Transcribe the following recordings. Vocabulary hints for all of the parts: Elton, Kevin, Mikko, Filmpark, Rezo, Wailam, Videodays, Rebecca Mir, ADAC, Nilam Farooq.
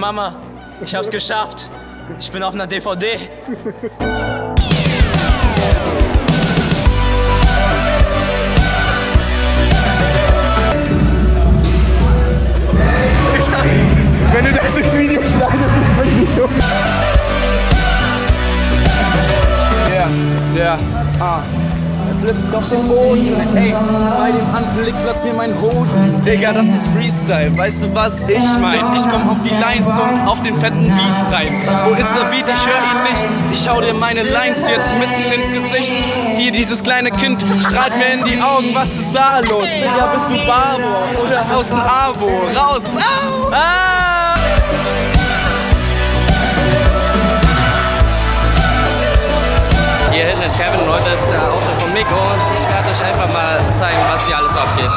Mama, ich hab's geschafft. Ich bin auf einer DVD. Wenn du das ins Video schneidest, flippt auf den Boden, ey, bei dem Handblick platzt mir mein Hoden. Digga, das ist Freestyle, weißt du was ich mein? Ich komm auf die Lines und auf den fetten Beat rein. Wo ist der Beat? Ich hör ihn nicht. Ich hau dir meine Lines jetzt mitten ins Gesicht. Hier, dieses kleine Kind strahlt mir in die Augen, was ist da los? Digga, bist du Barbo oder aus dem Abo? Raus! Au! Ah! Hier hinten ist Kevin und heute ist der Auto von Mikko und ich werde euch einfach mal zeigen, was hier alles abgeht.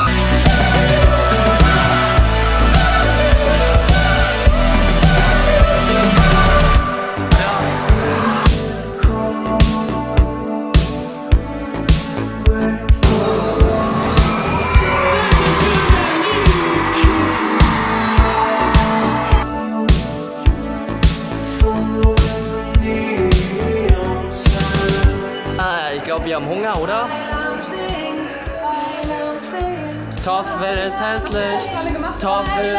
Ich glaube, wir haben Hunger, oder? Toffel ist hässlich. Toffel.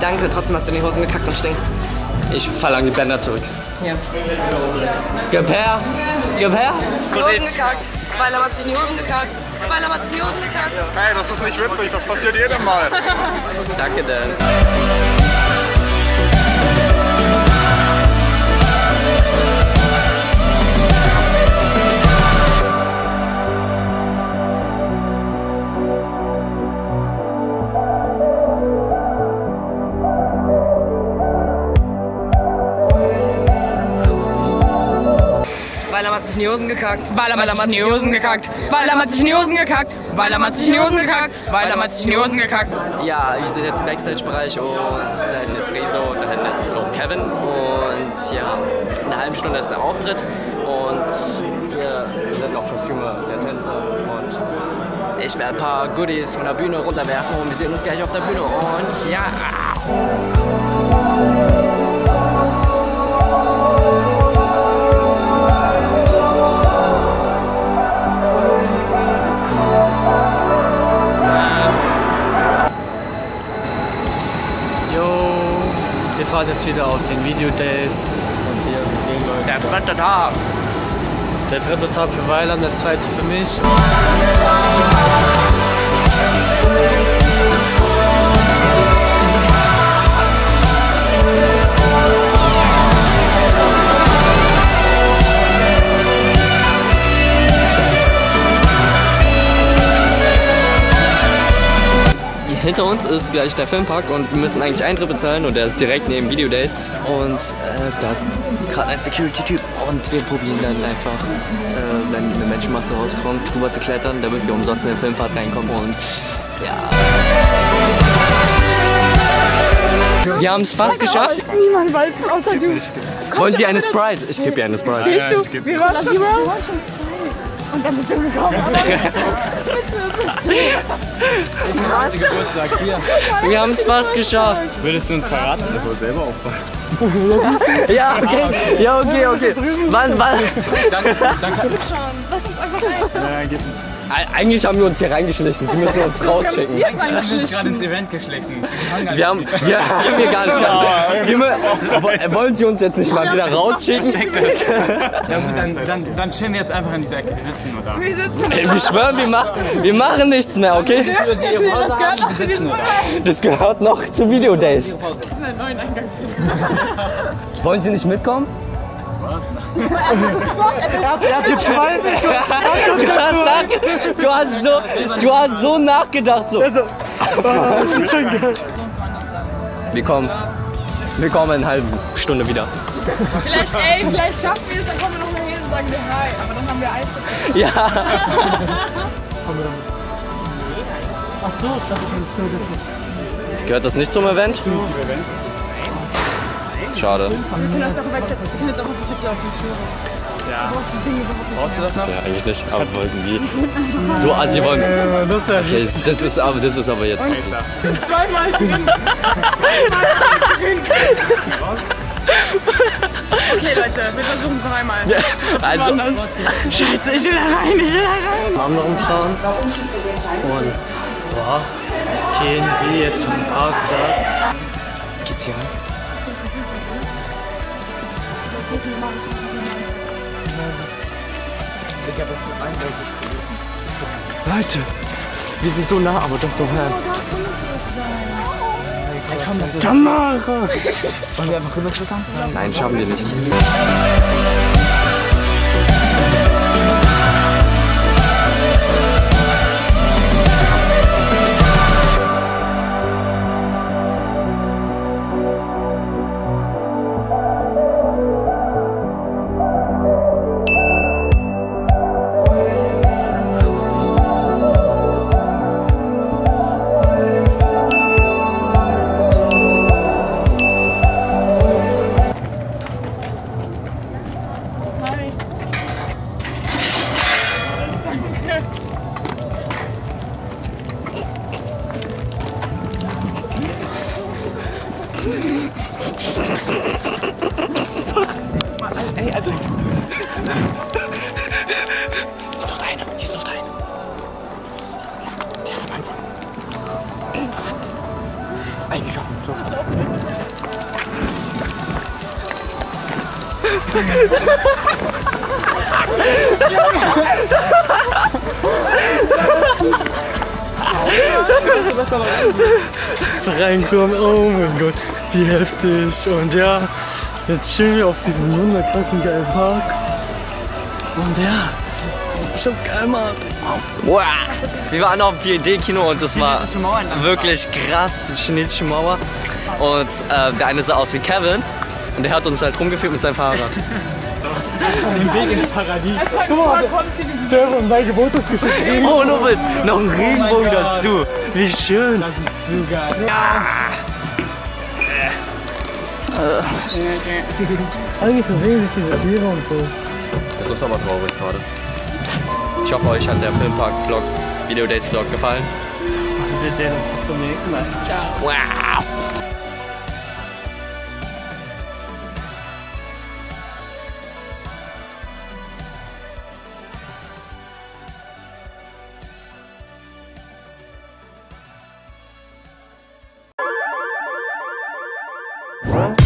Danke, trotzdem hast du in die Hosen gekackt und stinkst. Ich verlange die Bänder zurück. Ja. Gib her! Gib her! Hosen gekackt. Wailam hat sich in die Hosen gekackt. Wailam hat sich in die Hosen gekackt. Hey, das ist nicht witzig, das passiert jedem Mal. Danke, Dan. Wailam hat sich in die Hosen gekackt. Wailam hat sich in die Hosen gekackt. Wailam hat sich in die Hosen gekackt. Wailam hat sich in die Hosen gekackt. Wailam hat sich in die Hosen gekackt. Ja, wir sind jetzt im Backstage-Bereich und da hinten ist Rezo und da hinten ist auch Kevin. Und ja, in einer halben Stunde ist der Auftritt und wir sind noch Kostüme der Tänzer. Und ich werde ein paar Goodies von der Bühne runterwerfen und wir sehen uns gleich auf der Bühne. Und ja. Wir fahren jetzt wieder auf den Videodays und hier gehen Leute. Der dritte Tag! Der dritte Tag für Wailam, der zweite für mich. Hinter uns ist gleich der Filmpark und wir müssen eigentlich Eintritt bezahlen und der ist direkt neben Videodays und da ist gerade ein Security-Typ und wir probieren dann einfach, wenn eine Menschenmasse rauskommt, drüber zu klettern, damit wir umsonst in den Filmpark reinkommen und ja. Wir haben es fast geschafft. Niemand weiß es außer du. Wollt ihr eine Sprite? Ich gebe dir eine Sprite. Stehst du? Wir waren schon und dann bist du gekommen. Wir haben es fast geschafft. Würdest du uns verraten? Das war selber aufpassen. Ja, okay. Ja, okay, okay. Wann? Danke. Lass uns einfach rein. Eigentlich haben wir uns hier reingeschlichen. Sie müssen uns rausschicken. Wir haben uns gerade ins Event geschlichen. Wir haben hier gar nicht mehr. Wollen Sie uns jetzt nicht mal wieder rausschicken? Dann chillen wir jetzt einfach in dieser Ecke. Wir sitzen nur da. Wir sitzen. Ey, wir schwören, wir machen nichts mehr, okay? Das gehört noch zu Videodays. Wollen Sie nicht mitkommen? Er hat gezweifelt. Du hast so nachgedacht. So. Wir kommen in einer halben Stunde wieder. Vielleicht schaffen wir es, dann kommen wir noch mal hin und sagen wir Hi. Aber dann haben wir Eintritt. Ja. Ach so, das ist ein Gehört das nicht zum Event? Schade. Also wir können uns auch weglaufen. Ja. Brauchst du das noch? Ja, eigentlich nicht, aber irgendwie. So assi wollen wir das ja nicht. Okay, das ist aber jetzt assi. Ich bin zweimal drin. Okay Leute, wir versuchen es einmal. Ja, also, scheiße, ich will da rein, ich will da rein. Am anderen Plan. Und zwar gehen wir jetzt zum Parkplatz. Geht's hier rein? Ich habe das nur eindeutig gewesen. Leute, wir sind so nah, aber doch so fern. Kamera! Wollen wir einfach rüberflittern? Nein, schaffen wir nicht. Ey, also. Ist noch deine, hier ist noch deine. Der ist am Anfang. Ey, wir schaffen es los. Reinkommen, oh mein Gott, wie heftig. Und ja, jetzt chillen wir auf diesem wunderkrassen geilen Park. Und ja, schon geil, Mann. Wow. Wir waren auch im 4D-Kino und das war wirklich krass, die chinesische Mauer. Und der eine sah aus wie Kevin und der hat uns halt rumgeführt mit seinem Fahrrad. Von dem Weg ins Paradies. Guck mal, der von meinem Geburtstagsgeschenk. Oh, no Witz, noch ein Regenbogen dazu. Wie schön. Das ist zu geil. Ja. Eigentlich verwegen sich diese Tiere und so. Das ist aber traurig gerade. Ich hoffe, euch hat der Filmpark-Vlog, Videodays-Vlog gefallen. Wir sehen uns bis zum nächsten Mal. Ciao. Wow. Huh?